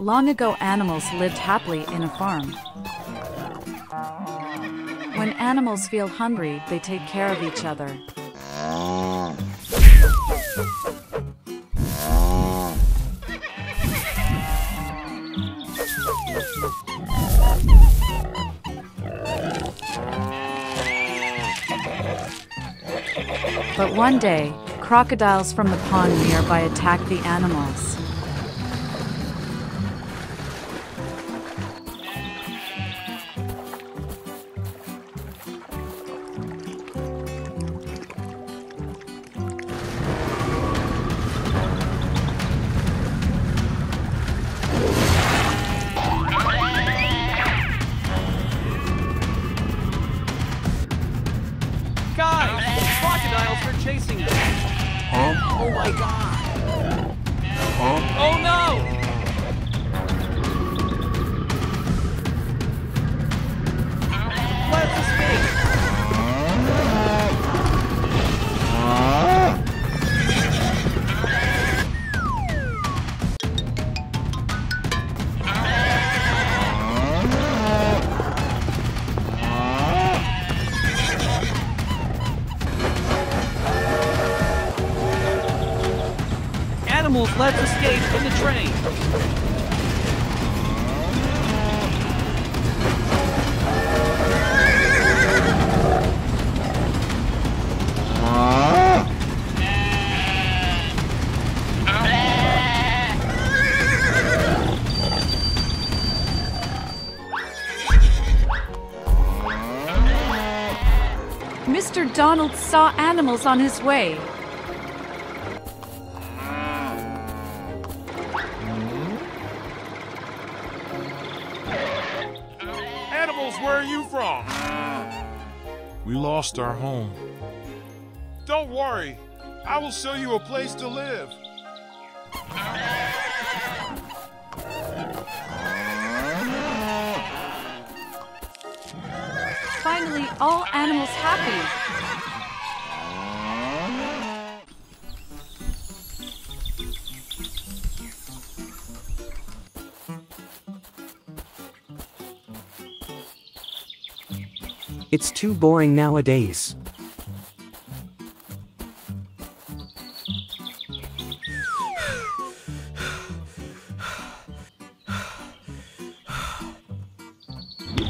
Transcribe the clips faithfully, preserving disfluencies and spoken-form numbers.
Long ago, animals lived happily in a farm. When animals feel hungry, they take care of each other. But one day, crocodiles from the pond nearby attack the animals. Chasing them. Huh? Oh my god! Huh? Oh no! Let's escape! Animals, let's escape in the train! Mister Donald saw animals on his way. Where are you from? We lost our home. Don't worry. I will show you a place to live. Finally, all animals happy. It's too boring nowadays.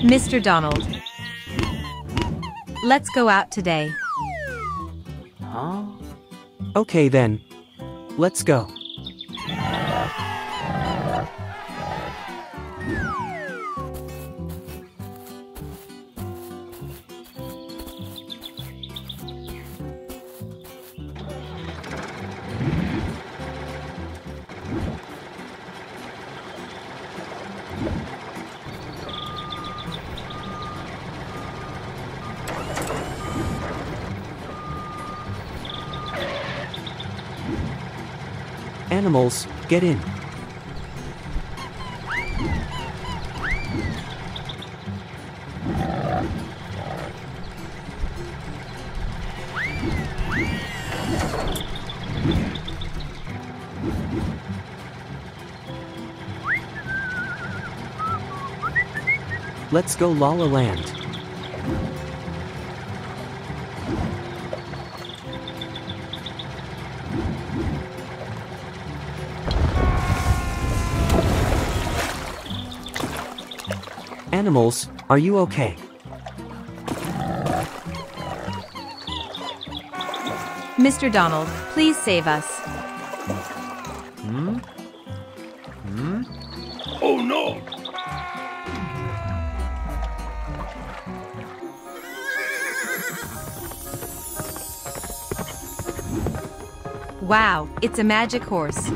Mister Donald, let's go out today. Huh? Okay then. Let's go. Animals, get in. Let's go La La Land. Animals, are you okay? Mister Donald, please save us. Hmm? Hmm? Oh no! Wow, it's a magic horse.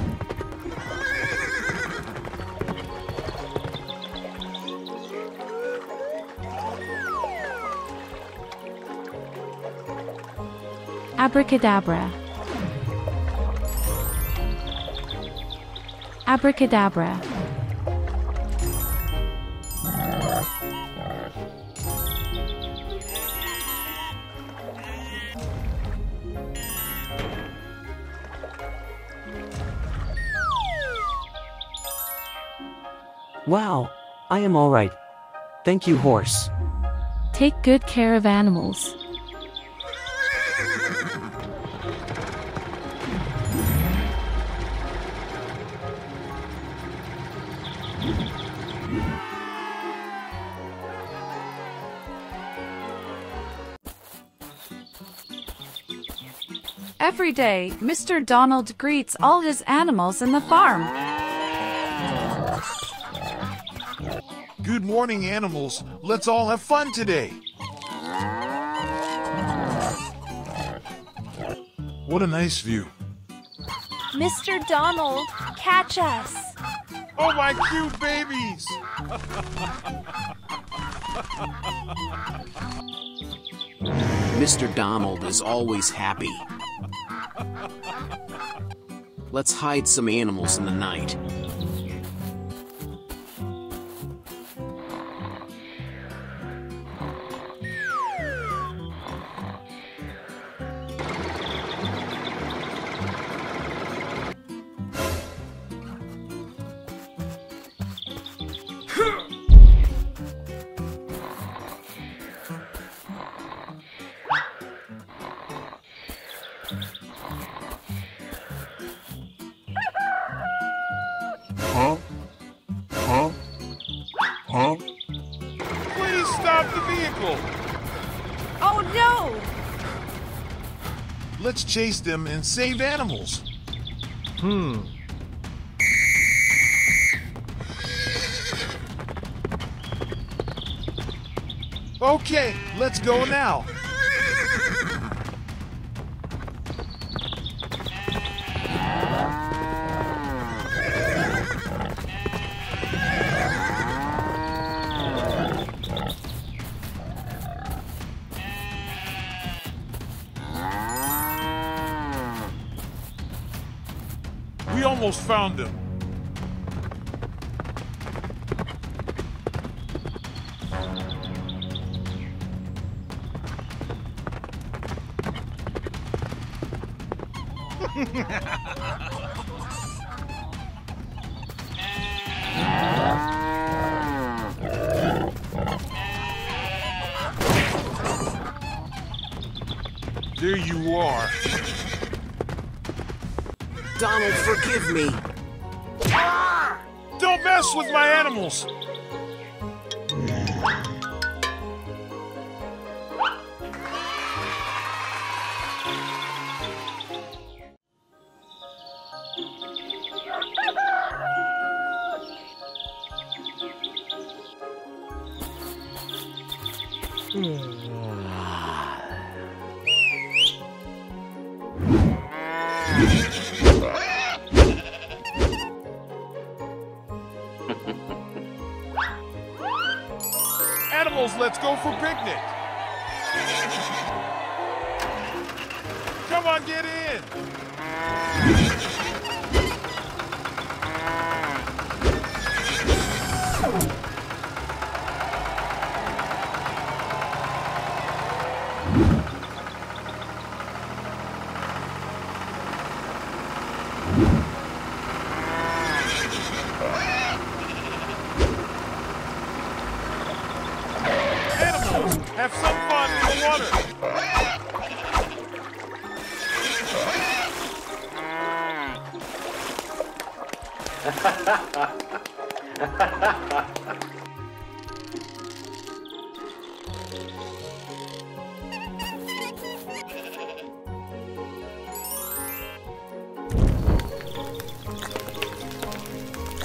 Abracadabra. Abracadabra. Wow, I am all right. Thank you, horse. Take good care of animals. Every day, Mister Donald greets all his animals in the farm. Good morning, animals. Let's all have fun today. What a nice view. Mister Donald, catch us. Oh, my cute babies! Mister Donald is always happy. Let's hide some animals in the night. Huh? Huh? Huh? Please stop the vehicle! Oh no! Let's chase them and save animals. Hmm. Okay, let's go now. We almost found them. There you are. Donald, forgive me. Ah! Don't mess with my animals. Animals, let's go for picnic. Come on, get in. Have some fun in the water!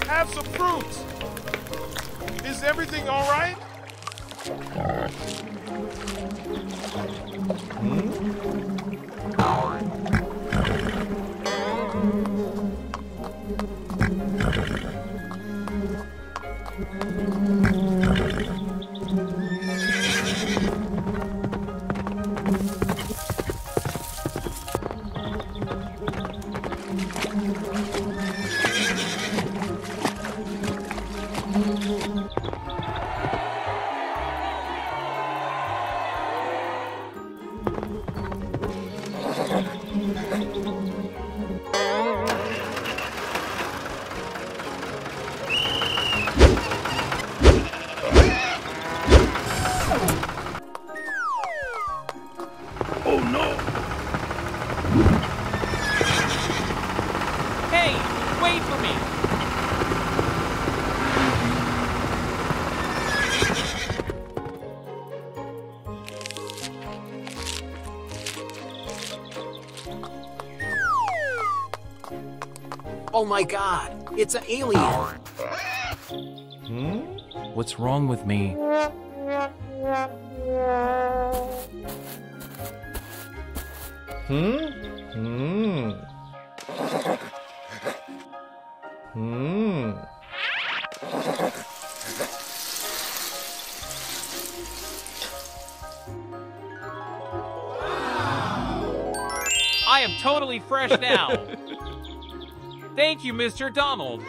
Have some fruits! Is everything all right? Oh my god, it's an alien! Hmm? What's wrong with me? Hmm? Hmm. Hmm. I am totally fresh now. Thank you, Mister Donald.